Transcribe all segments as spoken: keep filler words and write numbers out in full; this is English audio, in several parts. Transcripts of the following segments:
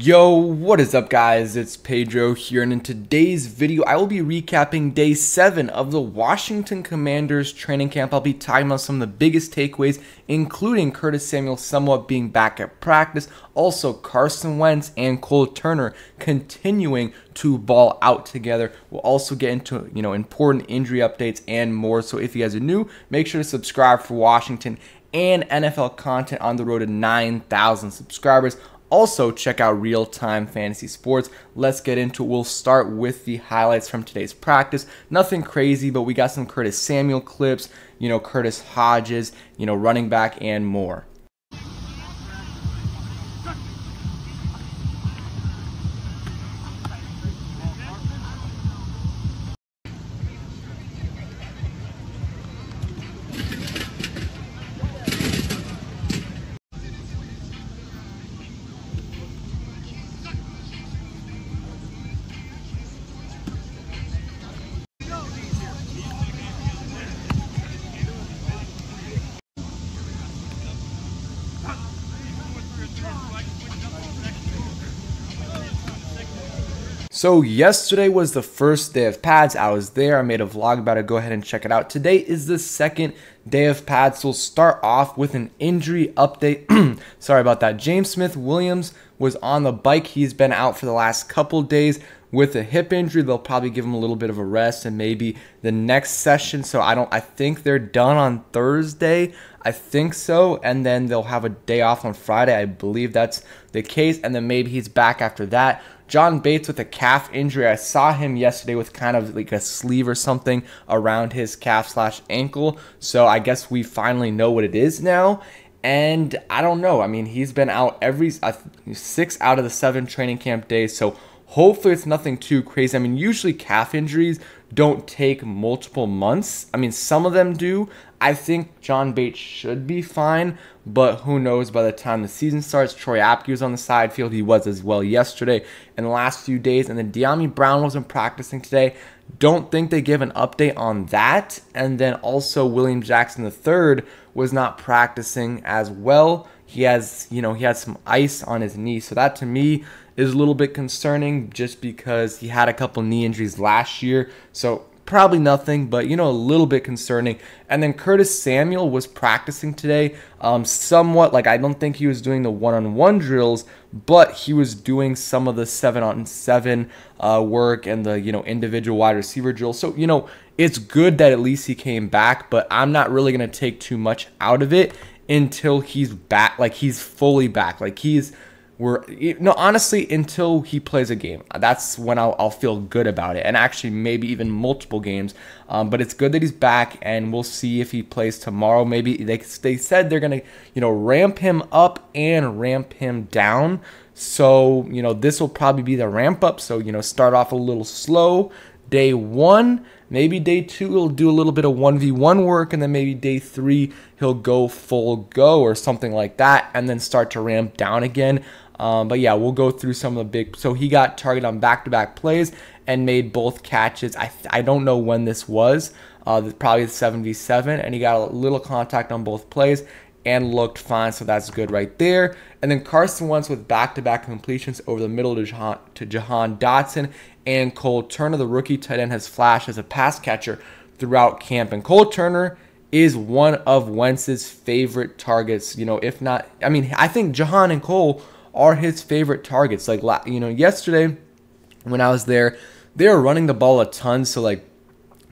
Yo, what is up guys, it's Pedro here, and in today's video I will be recapping day seven of the Washington Commanders training camp. I'll be talking about some of the biggest takeaways, including Curtis Samuel somewhat being back at practice, also Carson Wentz and Cole Turner continuing to ball out together. We'll also get into, you know, important injury updates and more. So if you guys are new, make sure to subscribe for Washington and N F L content on the road to nine thousand subscribers. Also, check out Real-Time Fantasy Sports. Let's get into it. We'll start with the highlights from today's practice. Nothing crazy, but we got some Curtis Samuel clips, you know, Curtis Hodges, you know, running back, and more. So yesterday was the first day of pads. I was there. I made a vlog about it. Go ahead and check it out. Today is the second day of pads. So we'll start off with an injury update. Sorry about that. James Smith Williams was on the bike. He's been out for the last couple days with a hip injury. They'll probably give him a little bit of a rest and maybe the next session. So I don't. I think they're done on Thursday. I think so. And then they'll have a day off on Friday. I believe that's the case. And then maybe he's back after that. John Bates with a calf injury. I saw him yesterday with kind of like a sleeve or something around his calf slash ankle. So I guess we finally know what it is now. And I don't know. I mean, he's been out every uh, six out of the seven training camp days. So hopefully it's nothing too crazy. I mean, usually calf injuries don't take multiple months. I mean, some of them do. I think John Bates should be fine, but who knows by the time the season starts. Troy Apke was on the side field. He was as well yesterday and the last few days. And then Dyami Brown wasn't practicing today. Don't think they give an update on that. And then also William Jackson the third was not practicing as well. He has, you know, he has some ice on his knee. So that to me is a little bit concerning just because he had a couple knee injuries last year. So probably nothing, but, you know, a little bit concerning. And then Curtis Samuel was practicing today um, somewhat. Like, I don't think he was doing the one-on-one drills, but he was doing some of the seven-on-seven uh, work and the, you know, individual wide receiver drill. So, you know, it's good that at least he came back, but I'm not really going to take too much out of it until he's back. Like, he's fully back. Like, he's... We're, no, honestly, until he plays a game, that's when I'll, I'll feel good about it, and actually maybe even multiple games, um, but it's good that he's back, and we'll see if he plays tomorrow. Maybe they, they said they're going to, you know, ramp him up and ramp him down, so, you know, this will probably be the ramp up, so, you know, start off a little slow. Day one, maybe day two, he'll do a little bit of one v one work, and then maybe day three, he'll go full go or something like that, and then start to ramp down again. Um, but yeah, we'll go through some of the big. So he got targeted on back-to-back plays and made both catches. I I don't know when this was. Uh, probably the seven v seven, and he got a little contact on both plays and looked fine. So that's good right there. And then Carson Wentz with back-to-back completions over the middle to Jahan, to Jahan Dotson and Cole Turner. The rookie tight end has flashed as a pass catcher throughout camp, and Cole Turner is one of Wentz's favorite targets. You know, if not, I mean, I think Jahan and Cole are his favorite targets. Like, you know, yesterday when I was there, they were running the ball a ton, so like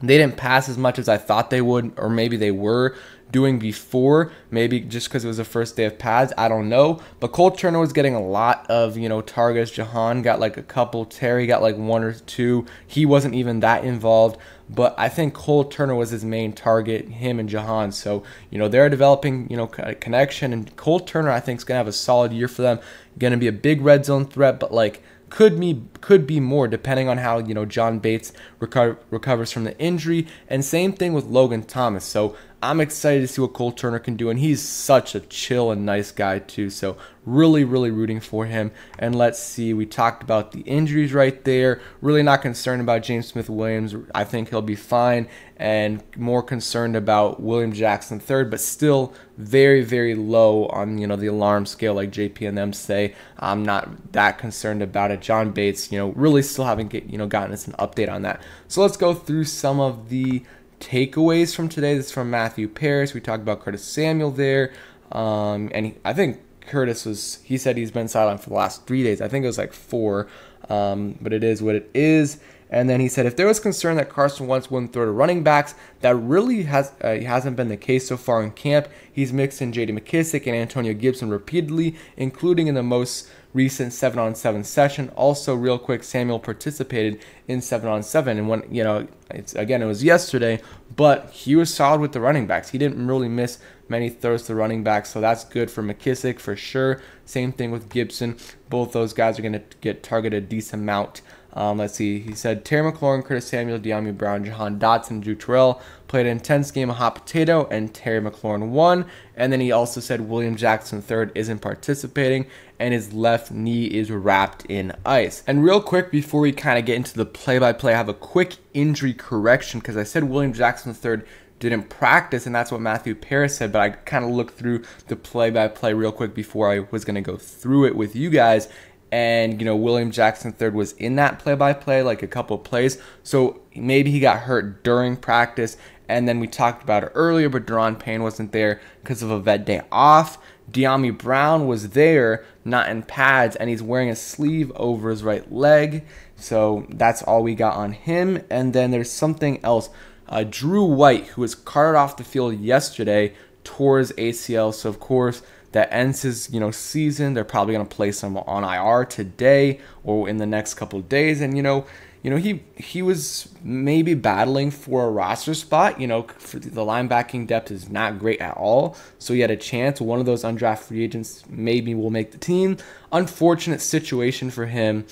they didn't pass as much as I thought they would, or maybe they were doing before, maybe just because it was the first day of pads, I don't know. But Cole Turner was getting a lot of, you know, targets. Jahan got like a couple, Terry got like one or two. He wasn't even that involved, but I think Cole Turner was his main target, him and Jahan. So, you know, they're developing, you know, a connection. And Cole Turner, I think, is going to have a solid year for them. Going to be a big red zone threat, but, like, could be, could be more depending on how, you know, John Bates reco recovers from the injury. And same thing with Logan Thomas. So I'm excited to see what Cole Turner can do, and he's such a chill and nice guy too, so really, really rooting for him. And let's see, we talked about the injuries right there. Really not concerned about James Smith Williams. I think he'll be fine, and more concerned about William Jackson the third, but still very, very low on, you know, the alarm scale, like J P and them say. I'm not that concerned about it. John Bates, you know, really still haven't get, you know, gotten us an update on that. So let's go through some of the takeaways from today. This is from Matthew Paris. We talked about Curtis Samuel there, um, and he, I think Curtis was, he said he's been silent for the last three days. I think it was like four, um, but it is what it is. And then he said, if there was concern that Carson Wentz wouldn't throw to running backs, that really has uh, hasn't been the case so far in camp. He's mixed in J D McKissic and Antonio Gibson repeatedly, including in the most recent seven on seven session. Also, real quick, Samuel participated in seven on seven, and when, you know, it's again, it was yesterday, but he was solid with the running backs. He didn't really miss many throws to running backs, so that's good for McKissic for sure. Same thing with Gibson. Both those guys are going to get targeted a decent amount. Um, let's see, he said, Terry McLaurin, Curtis Samuel, Dyami Brown, Jahan Dotson, Drew Terrell played an intense game of hot potato, and Terry McLaurin won. And then he also said William Jackson the third isn't participating, and his left knee is wrapped in ice. And real quick, before we kind of get into the play-by-play, I have a quick injury correction, because I said William Jackson the third didn't practice, and that's what Matthew Paris said, but I kind of looked through the play-by-play real quick before I was going to go through it with you guys. And, you know, William Jackson the third was in that play-by-play, like a couple of plays. So maybe he got hurt during practice. And then we talked about it earlier, but Deron Payne wasn't there because of a vet day off. Dyami Brown was there, not in pads, and he's wearing a sleeve over his right leg. So that's all we got on him. And then there's something else. Uh, Drew White, who was carted off the field yesterday, tore his A C L. So, of course, that ends his, you know, season. They're probably going to place him on I R today or in the next couple of days. And, you know, you know he he was maybe battling for a roster spot. You know, for the linebacking depth is not great at all. So he had a chance. One of those undrafted free agents maybe will make the team. Unfortunate situation for him.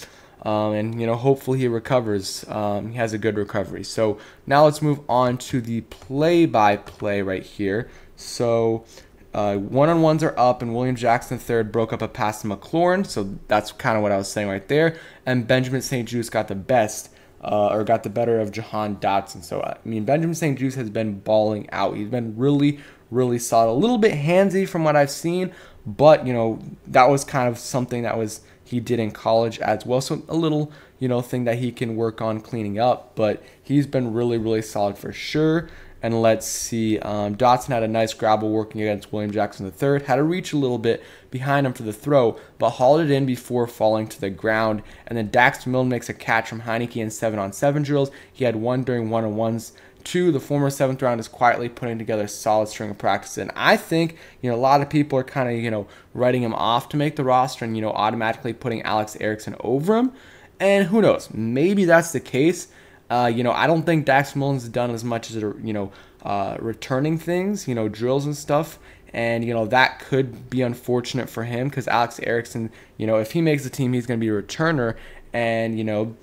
Um, and, you know, hopefully he recovers. Um, he has a good recovery. So now let's move on to the play-by-play right here. So Uh, one-on-ones are up, and William Jackson the third broke up a pass to McLaurin, so that's kind of what I was saying right there. And Benjamin Saint-Juste got the best, uh, or got the better of Jahan Dotson. So, I mean, Benjamin Saint-Juste has been balling out. He's been really, really solid. A little bit handsy from what I've seen, but, you know, that was kind of something that was he did in college as well. So a little, you know, thing that he can work on cleaning up, but he's been really, really solid for sure. And let's see, um, Dotson had a nice grabble working against William Jackson the third, had to reach a little bit behind him for the throw, but hauled it in before falling to the ground. And then Dax Milne makes a catch from Heinicke in seven on seven drills. He had one during one-on-ones. Two, the former seventh round is quietly putting together a solid string of practice. And I think, you know, a lot of people are kind of, you know, writing him off to make the roster and, you know, automatically putting Alex Erickson over him. And who knows, maybe that's the case. Uh, you know, I don't think Dax Milne's done as much as, you know, uh, returning things, you know, drills and stuff. And, you know, that could be unfortunate for him because Alex Erickson, you know, if he makes the team, he's going to be a returner. And, you know,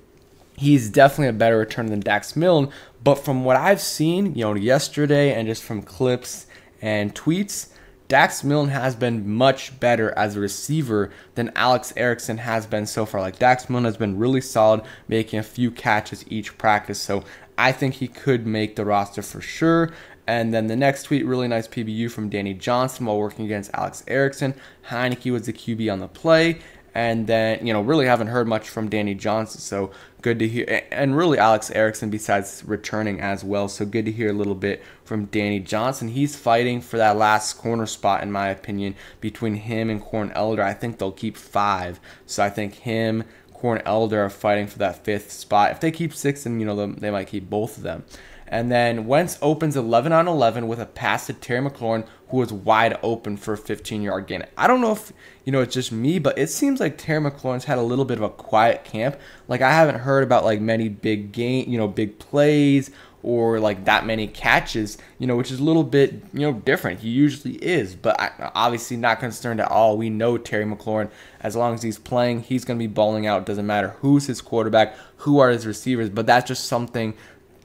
he's definitely a better returner than Dax Milne. But from what I've seen, you know, yesterday and just from clips and tweets, Dax Milne has been much better as a receiver than Alex Erickson has been so far. Like, Dax Milne has been really solid, making a few catches each practice. So I think he could make the roster for sure. And then the next tweet, really nice P B U from Danny Johnson while working against Alex Erickson. Heinicke was the Q B on the play. And then, you know, really haven't heard much from Danny Johnson, so good to hear. And really Alex Erickson besides returning as well, so good to hear a little bit from Danny Johnson. He's fighting for that last corner spot, in my opinion, between him and Corn Elder. I think they'll keep five, so I think him, Corn Elder are fighting for that fifth spot. If they keep six, then, you know, they might keep both of them. And then Wentz opens eleven on eleven with a pass to Terry McLaurin, who was wide open for a fifteen-yard gain. I don't know if, you know, it's just me, but it seems like Terry McLaurin's had a little bit of a quiet camp. Like, I haven't heard about, like, many big game, you know, big plays or, like, that many catches, you know, which is a little bit, you know, different. He usually is, but I, obviously not concerned at all. We know Terry McLaurin, as long as he's playing, he's going to be balling out. It doesn't matter who's his quarterback, who are his receivers, but that's just something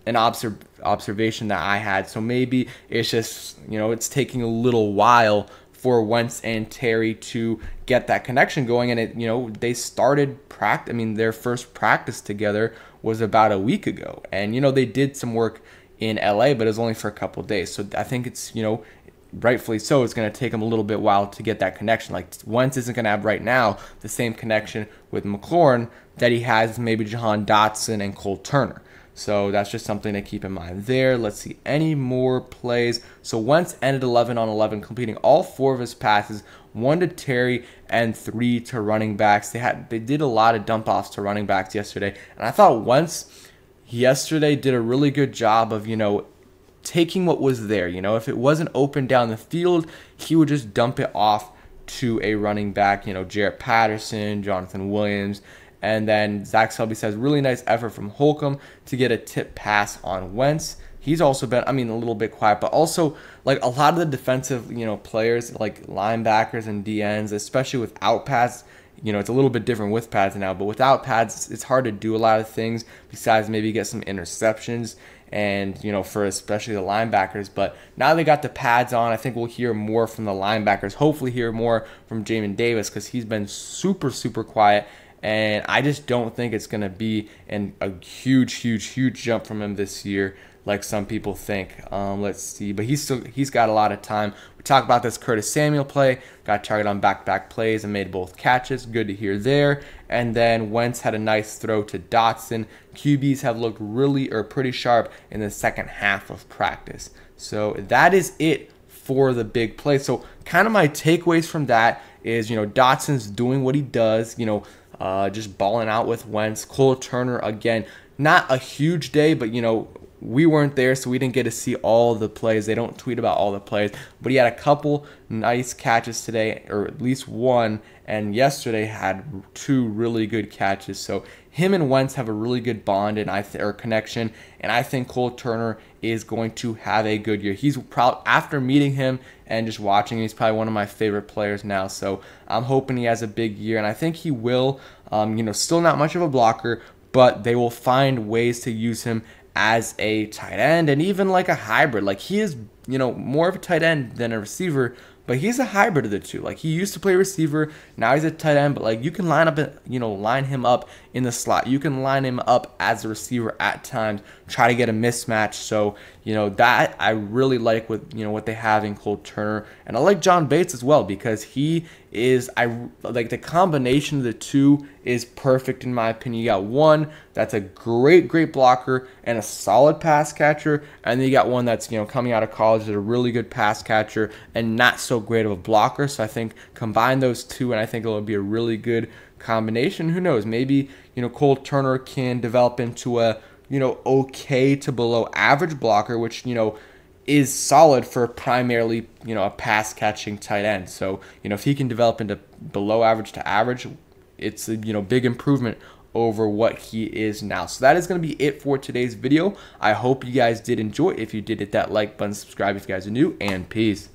an observ- observation that I had. So maybe it's just, you know, it's taking a little while for Wentz and Terry to get that connection going. And, it, you know, they started practice. I mean, their first practice together was about a week ago. And, you know, they did some work in L A, but it was only for a couple of days. So I think it's, you know, rightfully so, it's going to take them a little bit while to get that connection. Like, Wentz isn't going to have right now the same connection with McLaurin that he has maybe Jahan Dotson and Cole Turner. So that's just something to keep in mind there. Let's see any more plays. So Wentz ended eleven on eleven, completing all four of his passes, one to Terry and three to running backs. They had they did a lot of dump offs to running backs yesterday, and I thought Wentz yesterday did a really good job of, you know, taking what was there. You know, if it wasn't open down the field, he would just dump it off to a running back. You know, Jarrett Patterson, Jonathan Williams. And then Zach Selby says, really nice effort from Holcomb to get a tip pass on Wentz. He's also been, I mean, a little bit quiet, but also, like, a lot of the defensive, you know, players, like linebackers and D Ns, especially without pads, you know, it's a little bit different with pads now, but without pads, it's hard to do a lot of things besides maybe get some interceptions and, you know, for especially the linebackers. But now they got the pads on, I think we'll hear more from the linebackers, hopefully hear more from Jamin Davis, because he's been super, super quiet. And I just don't think it's going to be an, a huge, huge, huge jump from him this year, like some people think. Um, let's see. But he's still, he's got a lot of time. We talk about this Curtis Samuel play. Got targeted on back-to-back plays and made both catches. Good to hear there. And then Wentz had a nice throw to Dotson. Q Bs have looked really or pretty sharp in the second half of practice. So that is it for the big play. So kind of my takeaways from that is, you know, Dotson's doing what he does, you know, Uh, just balling out with Wentz. Cole Turner, again, not a huge day, but, you know, we weren't there, so we didn't get to see all the plays. They don't tweet about all the plays, but he had a couple nice catches today, or at least one, and yesterday had two really good catches. So him and Wentz have a really good bond and I th or connection, and I think Cole Turner is going to have a good year. He's probably, after meeting him and just watching, he's probably one of my favorite players now. So I'm hoping he has a big year, and I think he will. Um, you know, still not much of a blocker, but they will find ways to use him as a tight end and even like a hybrid. Like, he is, you know, more of a tight end than a receiver, but he's a hybrid of the two. Like, he used to play receiver, now he's a tight end, but like, you can line up, you know, line him up in the slot. You can line him up as a receiver at times, try to get a mismatch. So, you know, that I really like with, you know, what they have in Cole Turner, and I like John Bates as well, because he is, I like the combination of the two is perfect in my opinion. You got one that's a great, great blocker and a solid pass catcher, and then you got one that's, you know, coming out of college is a really good pass catcher and not so great of a blocker. So I think combine those two, and I think it'll be a really good combination. Who knows? Maybe, you know, Cole Turner can develop into a, you know, okay to below average blocker, which, you know, is solid for primarily, you know, a pass catching tight end. So, you know, if he can develop into below average to average, it's a, you know, big improvement over what he is now. So that is going to be it for today's video. I hope you guys did enjoy. If you did, hit that like button, subscribe if you guys are new, and peace.